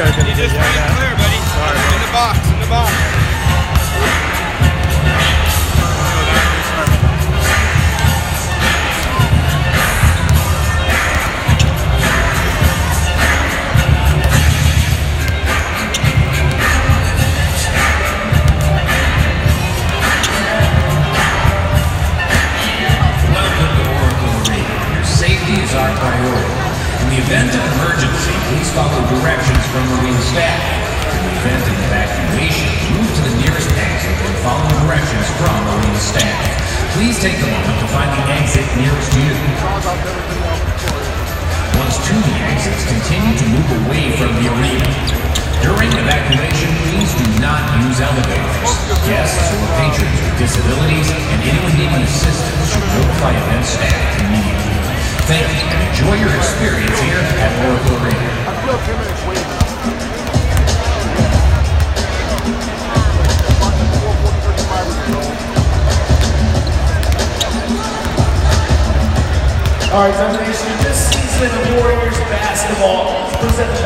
guys are going to be clear, buddy. Sorry, in the box, in the box. Your safety is our priority. In the event of emergency, please follow directions from Marine staff. In the event of evacuation, move to the nearest exit and follow directions from Marine staff. Please take a moment to find the exit nearest you. Once to the exits, continue to move away from the arena. During evacuation, please do not use elevators. Guests or patrons with disabilities and anyone needing assistance should notify event staff immediately. Thank you and enjoy your experience here at Oracle Arena. All right, combination this season of Warriors basketball is presented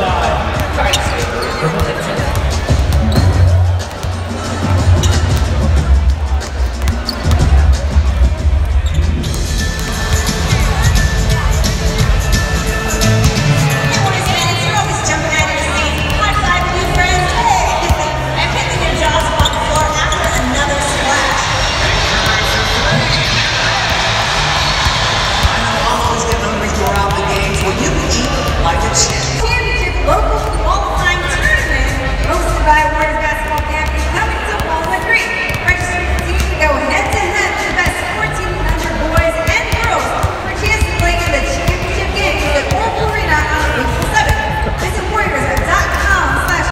by